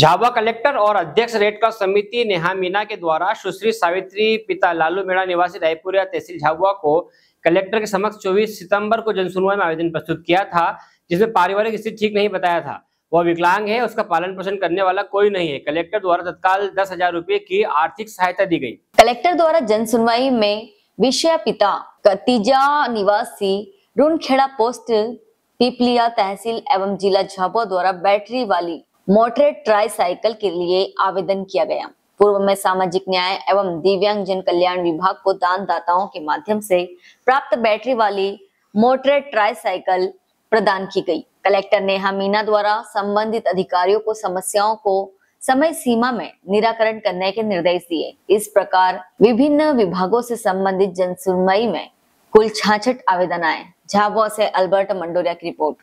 Jhabua collector और अध्यक्ष red cross समिति नेहा मीना के द्वारा सुश्री सावित्री पिता लालू मेणा निवासी रायपुरिया तहसील झाबुआ को कलेक्टर के समक्ष 24 सितंबर को जनसुनवाई में आवेदन प्रस्तुत किया था, जिसमें पारिवारिक स्थिति ठीक नहीं बताया था। वह विकलांग है, उसका पालन पोषण करने वाला कोई नहीं है। कलेक्टर द्वारा तत्काल 10,000 रूपए की आर्थिक सहायता दी गई। कलेक्टर द्वारा जनसुनवाई में विशिया पिता कतीजा निवासी रूनखेड़ा पोस्ट पीपलिया तहसील एवं जिला झाबुआ द्वारा बैटरी वाली मोटरेट ट्राई साइकिल के लिए आवेदन किया गया। पूर्व में सामाजिक न्याय एवं दिव्यांग जन कल्याण विभाग को दान दाताओं के माध्यम से प्राप्त बैटरी वाली मोटरेट ट्राई साइकिल प्रदान की गई। कलेक्टर नेहा मीना द्वारा संबंधित अधिकारियों को समस्याओं को समय सीमा में निराकरण करने के निर्देश दिए। इस प्रकार विभिन्न विभागों से संबंधित जनसुनवाई में कुल 66 आवेदन आए। झाबुआ से अल्बर्ट मंडोरिया की रिपोर्ट।